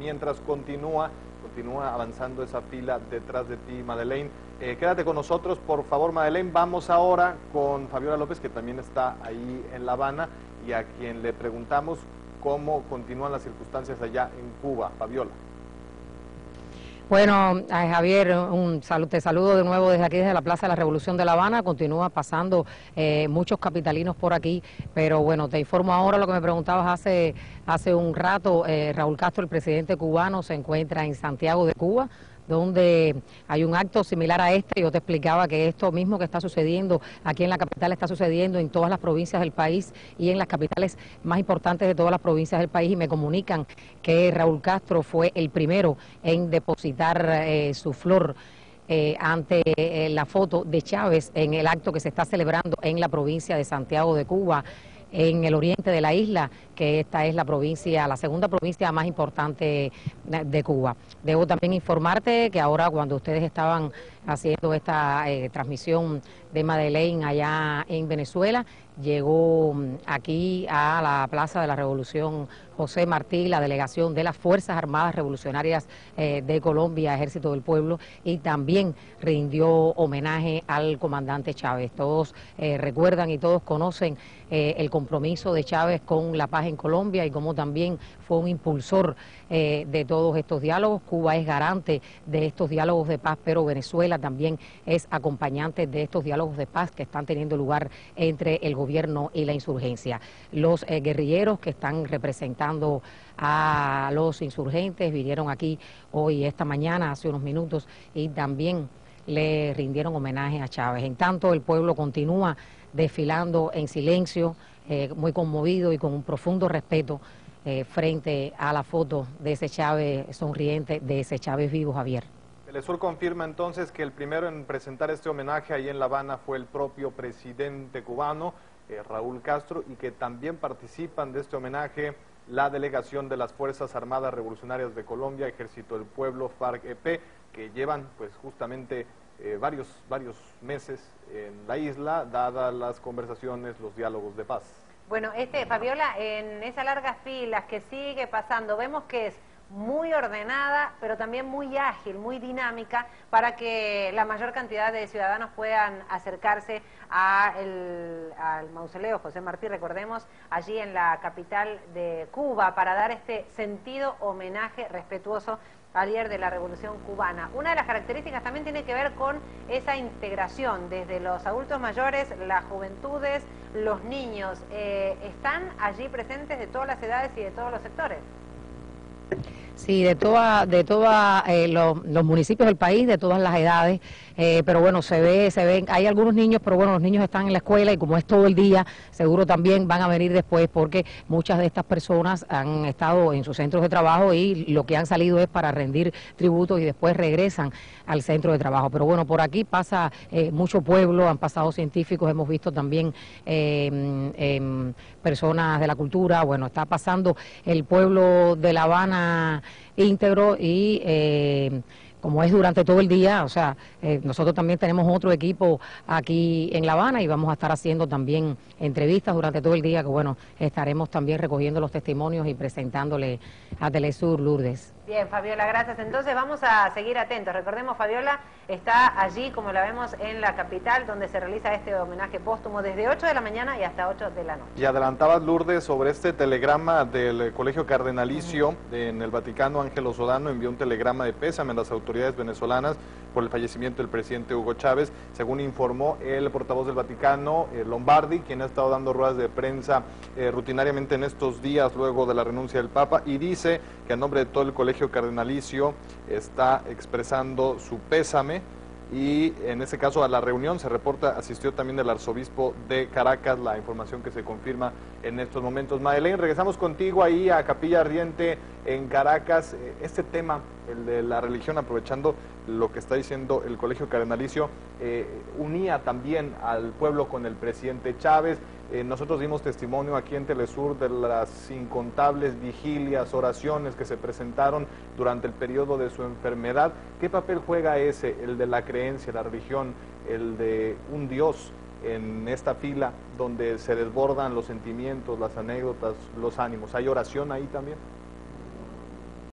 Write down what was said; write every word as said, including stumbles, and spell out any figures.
Mientras continúa, continúa avanzando esa fila detrás de ti, Madeleine. Eh, quédate con nosotros, por favor, Madeleine. Vamos ahora con Fabiola López, que también está ahí en La Habana, y a quien le preguntamos cómo continúan las circunstancias allá en Cuba. Fabiola. Bueno, Javier, un saludo, te saludo de nuevo desde aquí, desde la Plaza de la Revolución de La Habana. Continúa pasando eh, muchos capitalinos por aquí, pero bueno, te informo ahora lo que me preguntabas hace, hace un rato. Eh, Raúl Castro, el presidente cubano, se encuentra en Santiago de Cuba, donde hay un acto similar a este. Yo te explicaba que esto mismo que está sucediendo aquí en la capital está sucediendo en todas las provincias del país y en las capitales más importantes de todas las provincias del país, y me comunican que Raúl Castro fue el primero en depositar eh, su flor Eh, ante eh, la foto de Chávez en el acto que se está celebrando en la provincia de Santiago de Cuba, en el oriente de la isla, que esta es la provincia, la segunda provincia más importante de Cuba. Debo también informarte que ahora, cuando ustedes estaban haciendo esta eh, transmisión de Madeleine allá en Venezuela, llegó aquí a la Plaza de la Revolución José Martí, la delegación de las Fuerzas Armadas Revolucionarias eh, de Colombia, Ejército del Pueblo, y también rindió homenaje al comandante Chávez. Todos eh, recuerdan y todos conocen eh, el compromiso de Chávez con la paz en Colombia, y como también fue un impulsor eh, de todos estos diálogos. Cuba es garante de estos diálogos de paz, pero Venezuela también es acompañante de estos diálogos de paz que están teniendo lugar entre el gobierno y la insurgencia. Los eh, guerrilleros que están representando a los insurgentes vinieron aquí hoy, esta mañana, hace unos minutos, y también le rindieron homenaje a Chávez. En tanto, el pueblo continúa desfilando en silencio, Eh, muy conmovido y con un profundo respeto eh, frente a la foto de ese Chávez sonriente, de ese Chávez vivo, Javier. Telesur confirma entonces que el primero en presentar este homenaje ahí en La Habana fue el propio presidente cubano, eh, Raúl Castro, y que también participan de este homenaje la delegación de las Fuerzas Armadas Revolucionarias de Colombia, Ejército del Pueblo, FARC-E P, que llevan pues justamente Eh, varios, varios meses en la isla, dadas las conversaciones, los diálogos de paz. Bueno, este Fabiola, en esas largas filas que sigue pasando, vemos que es muy ordenada, pero también muy ágil, muy dinámica, para que la mayor cantidad de ciudadanos puedan acercarse a el, al mausoleo José Martí, recordemos, allí en la capital de Cuba, para dar este sentido homenaje respetuoso al líder de la Revolución Cubana. Una de las características también tiene que ver con esa integración, desde los adultos mayores, las juventudes, los niños, eh, están allí presentes de todas las edades y de todos los sectores. Sí, de todos de toda, eh, los, los municipios del país, de todas las edades, eh, pero bueno, se ve, se ven, hay algunos niños, pero bueno, los niños están en la escuela y como es todo el día, seguro también van a venir después, porque muchas de estas personas han estado en sus centros de trabajo y lo que han salido es para rendir tributo y después regresan al centro de trabajo. Pero bueno, por aquí pasa eh, mucho pueblo, han pasado científicos, hemos visto también eh, eh, personas de la cultura. Bueno, está pasando el pueblo de La Habana íntegro y eh, como es durante todo el día, o sea, eh, nosotros también tenemos otro equipo aquí en La Habana y vamos a estar haciendo también entrevistas durante todo el día, que bueno, estaremos también recogiendo los testimonios y presentándole a Telesur, Lourdes. Bien, Fabiola, gracias. Entonces vamos a seguir atentos. Recordemos, Fabiola está allí, como la vemos, en la capital, donde se realiza este homenaje póstumo desde ocho de la mañana y hasta ocho de la noche. Y adelantabas, Lourdes, sobre este telegrama del Colegio Cardenalicio. Uh-huh. En el Vaticano, Ángelo Sodano envió un telegrama de pésame a las autoridades venezolanas por el fallecimiento del presidente Hugo Chávez, según informó el portavoz del Vaticano, eh, Lombardi, quien ha estado dando ruedas de prensa eh, rutinariamente en estos días luego de la renuncia del Papa, y dice que en nombre de todo el Colegio Cardenalicio está expresando su pésame. Y en ese caso, a la reunión se reporta asistió también el arzobispo de Caracas, la información que se confirma en estos momentos. Madeleine, regresamos contigo ahí a Capilla Ardiente en Caracas. Este tema, el de la religión, aprovechando lo que está diciendo el Colegio Cardenalicio, eh, unía también al pueblo con el presidente Chávez. Eh, nosotros dimos testimonio aquí en Telesur de las incontables vigilias, oraciones que se presentaron durante el periodo de su enfermedad. ¿Qué papel juega ese, el de la creencia, la religión, el de un Dios en esta fila donde se desbordan los sentimientos, las anécdotas, los ánimos? ¿Hay oración ahí también?